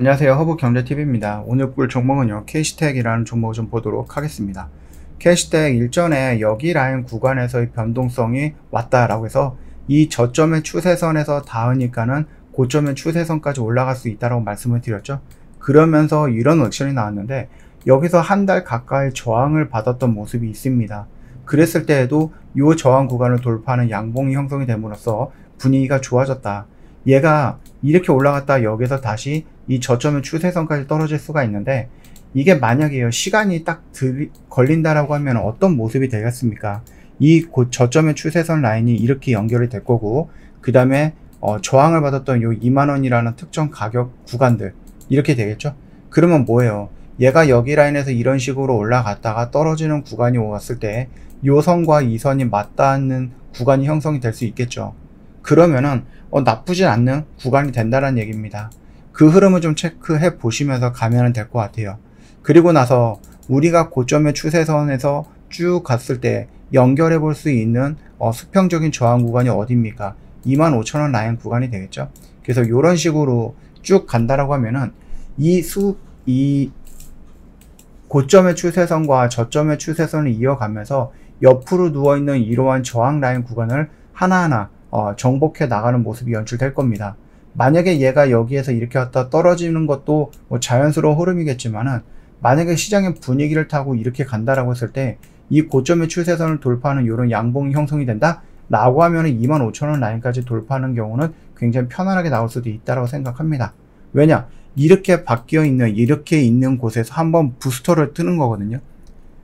안녕하세요, 허브경제TV입니다. 오늘 볼 종목은요, 케이씨텍이라는 종목을 좀 보도록 하겠습니다. 케이씨텍 일전에 여기 라인 구간에서의 변동성이 왔다라고 해서 이 저점의 추세선에서 닿으니까는 고점의 추세선까지 올라갈 수 있다라고 말씀을 드렸죠. 그러면서 이런 옵션이 나왔는데 여기서 한 달 가까이 저항을 받았던 모습이 있습니다. 그랬을 때에도 이 저항 구간을 돌파하는 양봉이 형성이 됨으로써 분위기가 좋아졌다. 얘가 이렇게 올라갔다 여기서 다시 이 저점의 추세선까지 떨어질 수가 있는데, 이게 만약에 시간이 딱 걸린다라고 하면 어떤 모습이 되겠습니까? 이 저점의 추세선 라인이 이렇게 연결이 될 거고, 그 다음에 저항을 받았던 요 2만원이라는 특정 가격 구간들 이렇게 되겠죠. 그러면 뭐예요? 얘가 여기 라인에서 이런 식으로 올라갔다가 떨어지는 구간이 왔을 때 요 선과 이 선이 맞닿는 구간이 형성이 될 수 있겠죠. 그러면은 나쁘진 않는 구간이 된다는 얘기입니다. 그 흐름을 좀 체크해 보시면서 가면 될 것 같아요. 그리고 나서 우리가 고점의 추세선에서 쭉 갔을 때 연결해 볼 수 있는 수평적인 저항 구간이 어디입니까? 25,000원 라인 구간이 되겠죠. 그래서 이런 식으로 쭉 간다라고 하면은 이 고점의 추세선과 저점의 추세선을 이어가면서 옆으로 누워있는 이러한 저항 라인 구간을 하나하나 정복해 나가는 모습이 연출될 겁니다. 만약에 얘가 여기에서 이렇게 왔다 떨어지는 것도 뭐 자연스러운 흐름이겠지만은, 만약에 시장의 분위기를 타고 이렇게 간다라고 했을 때 이 고점의 추세선을 돌파하는 이런 양봉이 형성이 된다 라고 하면은 25,000원 라인까지 돌파하는 경우는 굉장히 편안하게 나올 수도 있다라고 생각합니다. 왜냐? 이렇게 바뀌어 있는, 이렇게 있는 곳에서 한번 부스터를 트는 거거든요.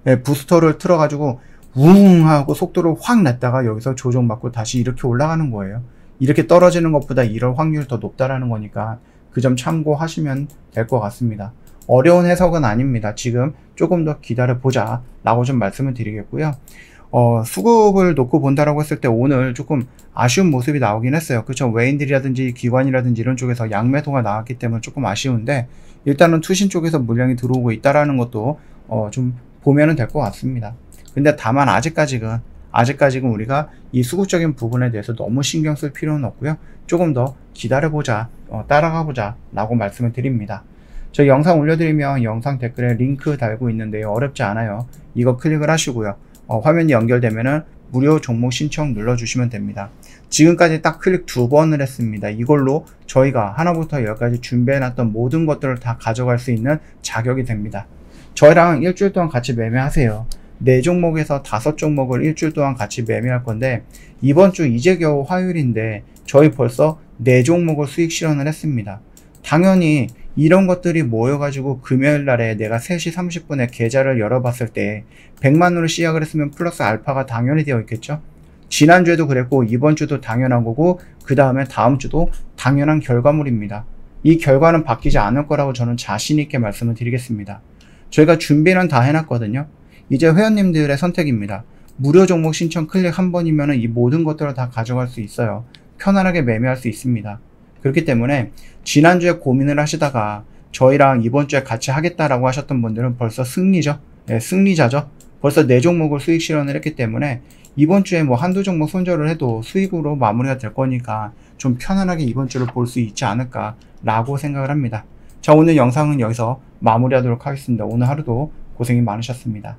네, 부스터를 틀어 가지고 우웅 하고 속도를 확 냈다가 여기서 조정받고 다시 이렇게 올라가는 거예요. 이렇게 떨어지는 것보다 이럴 확률이 더 높다라는 거니까 그 점 참고하시면 될 것 같습니다. 어려운 해석은 아닙니다. 지금 조금 더 기다려보자 라고 좀 말씀을 드리겠고요. 수급을 놓고 본다라고 했을 때 오늘 조금 아쉬운 모습이 나오긴 했어요. 그렇죠? 외인들이라든지 기관이라든지 이런 쪽에서 양매도가 나왔기 때문에 조금 아쉬운데, 일단은 투신 쪽에서 물량이 들어오고 있다라는 것도 좀 보면은 될 것 같습니다. 근데 다만 아직까지는 우리가 이 수급적인 부분에 대해서 너무 신경 쓸 필요는 없고요. 조금 더 기다려보자, 따라가보자 라고 말씀을 드립니다. 저 영상 올려드리면 영상 댓글에 링크 달고 있는데요, 어렵지 않아요. 이거 클릭을 하시고요, 화면이 연결되면은 무료 종목 신청 눌러주시면 됩니다. 지금까지 딱 클릭 2번을 했습니다. 이걸로 저희가 하나부터 열까지 준비해놨던 모든 것들을 다 가져갈 수 있는 자격이 됩니다. 저희랑 일주일 동안 같이 매매하세요. 4종목에서 5종목을 일주일 동안 같이 매매할 건데, 이번 주 이제 겨우 화요일인데 저희 벌써 4종목을 수익 실현을 했습니다. 당연히 이런 것들이 모여가지고 금요일날에 내가 3시 30분에 계좌를 열어봤을 때 100만원을 시작을 했으면 플러스 알파가 당연히 되어 있겠죠. 지난주에도 그랬고 이번주도 당연한 거고, 그 다음에 다음주도 당연한 결과물입니다. 이 결과는 바뀌지 않을 거라고 저는 자신있게 말씀을 드리겠습니다. 저희가 준비는 다 해놨거든요. 이제 회원님들의 선택입니다. 무료 종목 신청 클릭 한 번이면 이 모든 것들을 다 가져갈 수 있어요. 편안하게 매매할 수 있습니다. 그렇기 때문에 지난주에 고민을 하시다가 저희랑 이번주에 같이 하겠다라고 하셨던 분들은 벌써 승리죠. 네, 승리자죠. 벌써 4종목을 수익 실현을 했기 때문에 이번주에 뭐 한두 종목 손절을 해도 수익으로 마무리가 될 거니까 좀 편안하게 이번주를 볼 수 있지 않을까 라고 생각을 합니다. 자, 오늘 영상은 여기서 마무리하도록 하겠습니다. 오늘 하루도 고생이 많으셨습니다.